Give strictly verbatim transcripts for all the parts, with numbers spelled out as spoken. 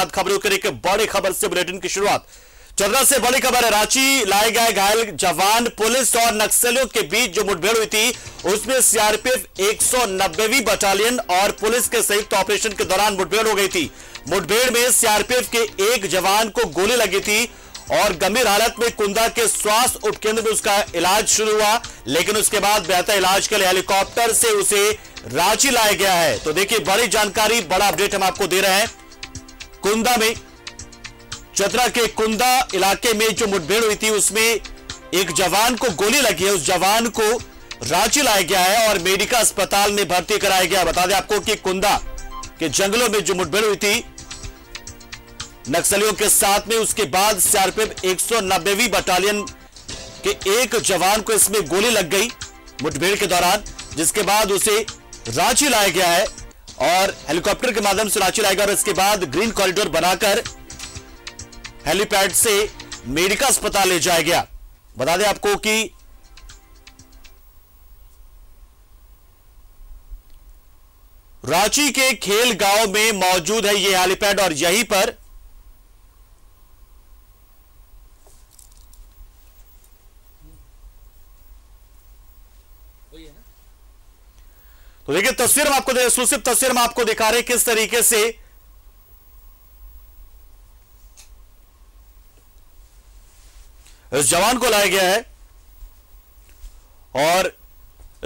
साथ खबरों के एक बड़ी खबर से बुलेटिन की शुरुआत। चतरा से बड़ी खबर है, रांची लाए गए घायल जवान। पुलिस और नक्सलियों के बीच जो मुठभेड़ हुई थी उसमें सीआरपीएफ एक सौ नब्बेवीं बटालियन और पुलिस के संयुक्त ऑपरेशन के दौरान मुठभेड़ हो गई थी। मुठभेड़ में सीआरपीएफ के एक जवान को गोली लगी थी और गंभीर हालत में कुंदा के स्वास्थ्य उपकेंद्र में उसका इलाज शुरू हुआ, लेकिन उसके बाद बेहतर इलाज के लिए हेलीकॉप्टर से उसे रांची लाया गया है। तो देखिए बड़ी जानकारी, बड़ा अपडेट हम आपको दे रहे हैं। कुंदा में, चतरा के कुंदा इलाके में जो मुठभेड़ हुई थी उसमें एक जवान को गोली लगी है। उस जवान को रांची लाया गया है और मेडिका अस्पताल में भर्ती कराया गया। बता दें आपको कि कुंदा के जंगलों में जो मुठभेड़ हुई थी नक्सलियों के साथ में, उसके बाद सीआरपीएफ एक सौ नब्बेवीं बटालियन के एक जवान को इसमें गोली लग गई मुठभेड़ के दौरान, जिसके बाद उसे रांची लाया गया है और हेलीकॉप्टर के माध्यम से रांची लाया गया और इसके बाद ग्रीन कॉरिडोर बनाकर हेलीपैड से मेडिका अस्पताल ले जाया गया। बता दें आपको कि रांची के खेल गांव में मौजूद है यह हेलीपैड और यहीं पर तो देखिए तस्वीर हम आपको सूचित तस्वीर हम आपको दिखा रहे हैं किस तरीके से इस जवान को लाया गया है और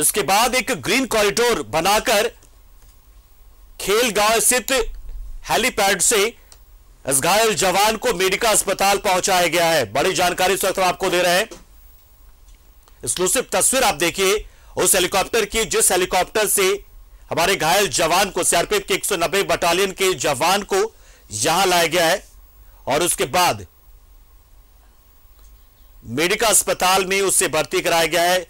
इसके बाद एक ग्रीन कॉरिडोर बनाकर खेल गांव स्थित हेलीपैड से इस घायल जवान को मेडिका अस्पताल पहुंचाया गया है। बड़ी जानकारी इस वक्त हम आपको दे रहे हैं। एक्सक्लूसिव तस्वीर आप देखिए उस हेलीकॉप्टर की जिस हेलीकॉप्टर से हमारे घायल जवान को सीआरपीएफ के एक सौ नब्बे बटालियन के जवान को यहां लाया गया है और उसके बाद मेडिका अस्पताल में उससे भर्ती कराया गया है।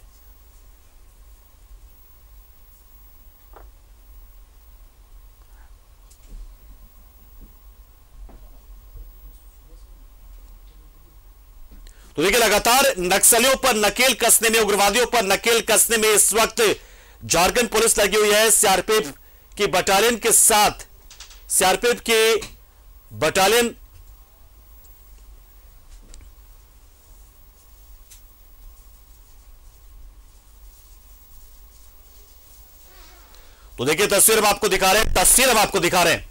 तो देखिए लगातार नक्सलियों पर नकेल कसने में, उग्रवादियों पर नकेल कसने में इस वक्त झारखंड पुलिस लगी हुई है। सीआरपीएफ की बटालियन के साथ सीआरपीएफ के बटालियन तो देखिए तस्वीर हम आपको दिखा रहे हैं तस्वीर हम आपको दिखा रहे हैं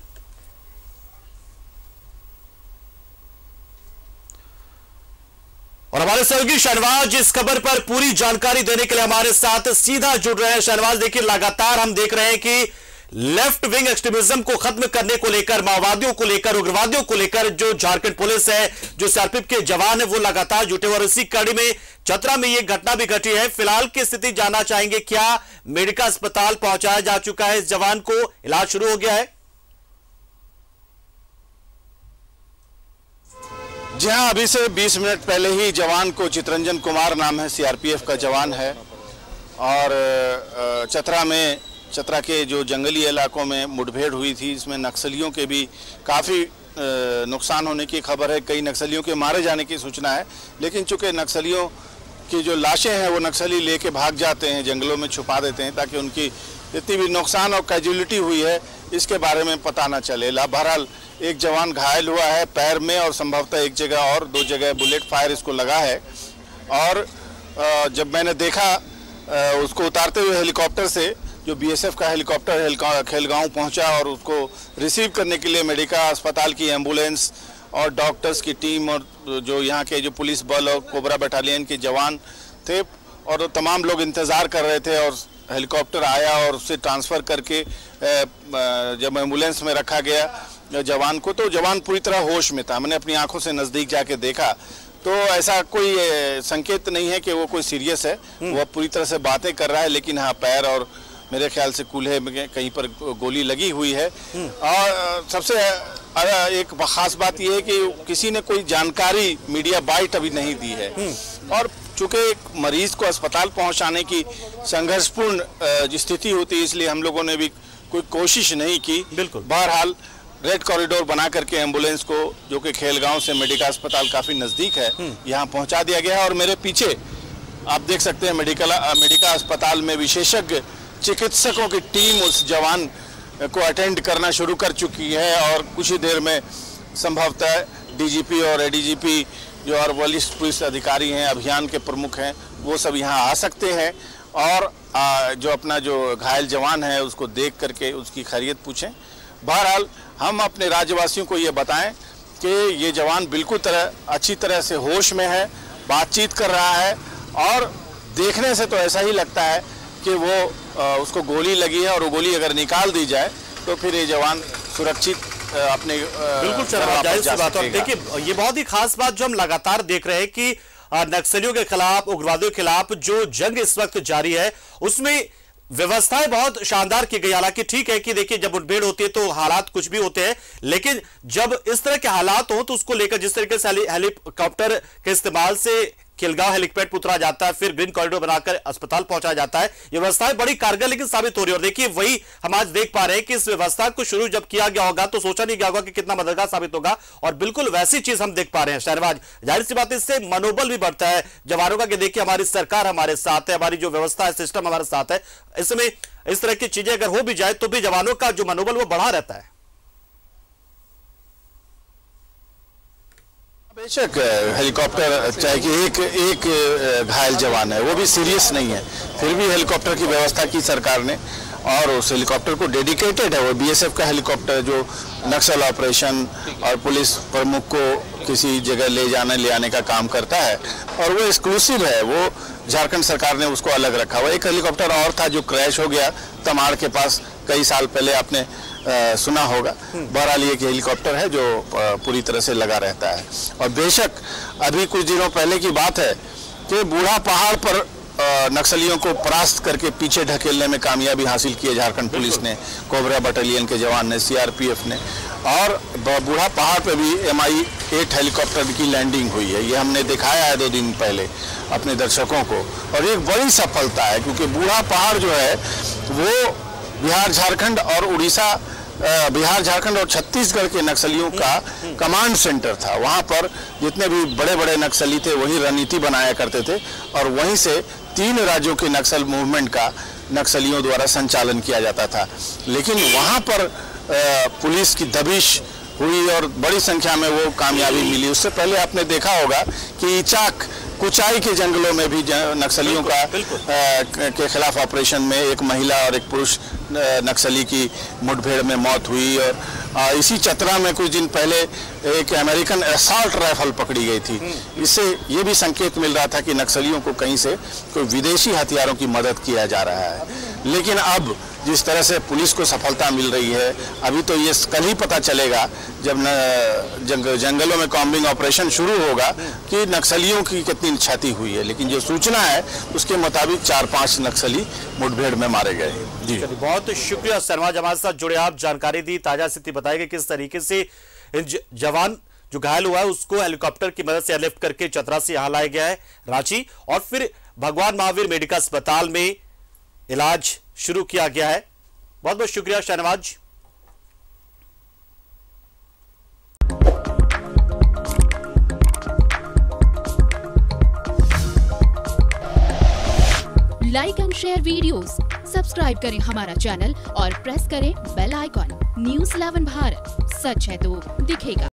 और हमारे सहयोगी शहनवाज इस खबर पर पूरी जानकारी देने के लिए हमारे साथ सीधा जुड़ रहे हैं। शहनवाज देखिए लगातार हम देख रहे हैं कि लेफ्ट विंग एक्सट्रीमिज्म को खत्म करने को लेकर, माओवादियों को लेकर, उग्रवादियों को लेकर जो झारखंड पुलिस है, जो सीआरपीएफ के जवान है वो लगातार जुटे हुए और इसी कड़ी में चतरा में ये घटना भी घटी है। फिलहाल की स्थिति जानना चाहेंगे, क्या मेडिका अस्पताल पहुंचाया जा चुका है, इस जवान को इलाज शुरू हो गया है? जी हाँ, अभी से बीस मिनट पहले ही जवान को, चित्रंजन कुमार नाम है, सीआरपीएफ का जवान है और चतरा में, चतरा के जो जंगली इलाकों में मुठभेड़ हुई थी इसमें नक्सलियों के भी काफ़ी नुकसान होने की खबर है। कई नक्सलियों के मारे जाने की सूचना है, लेकिन चूंकि नक्सलियों की जो लाशें हैं वो नक्सली लेके भाग जाते हैं, जंगलों में छुपा देते हैं ताकि उनकी जितनी भी नुकसान और कैजुअलिटी हुई है इसके बारे में पता ना चले। बहरहाल एक जवान घायल हुआ है पैर में और संभवतः एक जगह और दो जगह बुलेट फायर इसको लगा है और जब मैंने देखा उसको उतारते हुए हेलीकॉप्टर से, जो बीएसएफ का हेलीकॉप्टर खेलगांव पहुंचा और उसको रिसीव करने के लिए मेडिका अस्पताल की एम्बुलेंस और डॉक्टर्स की टीम और जो यहाँ के जो पुलिस बल और कोबरा बटालियन के जवान थे और तो तमाम लोग इंतज़ार कर रहे थे और हेलीकॉप्टर आया और उससे ट्रांसफ़र करके जब एम्बुलेंस में रखा गया जवान को तो जवान पूरी तरह होश में था। मैंने अपनी आंखों से नज़दीक जाके देखा तो ऐसा कोई संकेत नहीं है कि वो कोई सीरियस है, वो पूरी तरह से बातें कर रहा है, लेकिन हाँ पैर और मेरे ख्याल से कूल्हे में कहीं पर गोली लगी हुई है। और सबसे एक खास बात यह है कि किसी ने कोई जानकारी, मीडिया बाइट अभी नहीं दी है और चूँकि एक मरीज को अस्पताल पहुंचाने की संघर्षपूर्ण स्थिति होती है इसलिए हम लोगों ने भी कोई कोशिश नहीं की। बिल्कुल, बहरहाल रेड कॉरिडोर बना करके एम्बुलेंस को, जो कि खेलगांव से मेडिका अस्पताल काफ़ी नज़दीक है, यहां पहुंचा दिया गया है और मेरे पीछे आप देख सकते हैं मेडिकल मेडिका अस्पताल में विशेषज्ञ चिकित्सकों की टीम उस जवान को अटेंड करना शुरू कर चुकी है और कुछ ही देर में संभवतः डीजीपी और एडीजीपी जो और वरिष्ठ पुलिस अधिकारी हैं, अभियान के प्रमुख हैं, वो सब यहाँ आ सकते हैं और आ, जो अपना जो घायल जवान है उसको देख करके उसकी खैरियत पूछें। बहरहाल हम अपने राज्यवासियों को ये बताएं कि ये जवान बिल्कुल तरह अच्छी तरह से होश में है, बातचीत कर रहा है और देखने से तो ऐसा ही लगता है कि वो आ, उसको गोली लगी है और वो गोली अगर निकाल दी जाए तो फिर ये जवान सुरक्षित अपने बिल्कुल जाहिर सी बात। और देखिए ये बहुत ही खास बात जो हम लगातार देख रहे हैं कि नक्सलियों के खिलाफ, उग्रवादियों के खिलाफ जो जंग इस वक्त जारी है उसमें व्यवस्थाएं बहुत शानदार की गई। हालांकि ठीक है कि देखिए जब मुठभेड़ होती है तो हालात कुछ भी होते हैं, लेकिन जब इस तरह के हालात हो तो उसको लेकर जिस तरीके से हेलीकॉप्टर के इस्तेमाल से खिलगांव हेलीपैड पर उतरा जाता है, फिर ग्रीन कॉरिडोर बनाकर अस्पताल पहुंचाया जाता है, ये व्यवस्थाएं बड़ी कारगर लेकिन साबित हो रही है। और देखिए वही हम आज देख पा रहे हैं कि इस व्यवस्था को शुरू जब किया गया होगा तो सोचा नहीं गया होगा कि कितना मददगार साबित होगा और बिल्कुल वैसी चीज हम देख पा रहे हैं। शहरवाज जाहिर सी बात इससे मनोबल भी बढ़ता है जवानों का कि देखिए हमारी सरकार हमारे साथ है, हमारी जो व्यवस्था है, सिस्टम हमारे साथ है, इसमें इस तरह की चीजें अगर हो भी जाए तो भी जवानों का जो मनोबल वो बढ़ा रहता है। बेशक हेलीकॉप्टर, चाहे कि एक एक घायल जवान है वो भी सीरियस नहीं है, फिर भी हेलीकॉप्टर की व्यवस्था की सरकार ने और उस हेलीकॉप्टर को डेडिकेटेड है, वो बीएसएफ का हेलीकॉप्टर जो नक्सल ऑपरेशन और पुलिस प्रमुख को किसी जगह ले जाने ले आने का काम करता है और वो एक्सक्लूसिव है, वो झारखंड सरकार ने उसको अलग रखा हुआ। एक हेलीकॉप्टर और था जो क्रैश हो गया तमाड़ के पास कई साल पहले, आपने आ, सुना होगा। बहरहाल ये हेलीकॉप्टर है जो आ, पूरी तरह से लगा रहता है। और बेशक अभी कुछ दिनों पहले की बात है कि बूढ़ा पहाड़ पर आ, नक्सलियों को परास्त करके पीछे ढकेलने में कामयाबी हासिल की है झारखंड पुलिस ने, कोबरा बटालियन के जवान ने, सीआरपीएफ ने। और बूढ़ा पहाड़ पर भी एमआई एट हेलीकॉप्टर की लैंडिंग हुई है, ये हमने दिखाया है दो दिन पहले अपने दर्शकों को और एक बड़ी सफलता है क्योंकि बूढ़ा पहाड़ जो है वो बिहार झारखंड और उड़ीसा, बिहार झारखंड और छत्तीसगढ़ के नक्सलियों का कमांड सेंटर था। वहाँ पर जितने भी बड़े बड़े नक्सली थे वही रणनीति बनाया करते थे और वहीं से तीन राज्यों के नक्सल मूवमेंट का नक्सलियों द्वारा संचालन किया जाता था। लेकिन वहाँ पर पुलिस की दबिश हुई और बड़ी संख्या में वो कामयाबी मिली। उससे पहले आपने देखा होगा कि इचाक कुचाई के जंगलों में भी नक्सलियों का आ, के खिलाफ ऑपरेशन में एक महिला और एक पुरुष नक्सली की मुठभेड़ में मौत हुई। और आ, इसी चतरा में कुछ दिन पहले एक अमेरिकन असॉल्ट राइफल पकड़ी गई थी। इससे ये भी संकेत मिल रहा था कि नक्सलियों को कहीं से कोई विदेशी हथियारों की मदद किया जा रहा है। लेकिन अब जिस तरह से पुलिस को सफलता मिल रही है, अभी तो ये कल ही पता चलेगा जब न, जंग, जंगलों में कॉम्बिंग ऑपरेशन शुरू होगा कि नक्सलियों की कितनी क्षति हुई है। लेकिन जो सूचना है उसके मुताबिक चार पांच नक्सली मुठभेड़ में मारे गए। जी बहुत शुक्रिया सरवाज, हमारे साथ जुड़े, आप जानकारी दी, ताजा स्थिति बताई कि किस तरीके से जवान जो घायल हुआ है उसको हेलीकॉप्टर की मदद से एयरलिफ्ट करके चतरा से यहाँ लाया गया है रांची और फिर भगवान महावीर मेडिकल अस्पताल में इलाज शुरू किया गया है। बहुत बहुत शुक्रिया Shahnawaz. Like and share videos, subscribe करें हमारा चैनल और प्रेस करें bell icon. News eleven Bharat, सच है तो दिखेगा।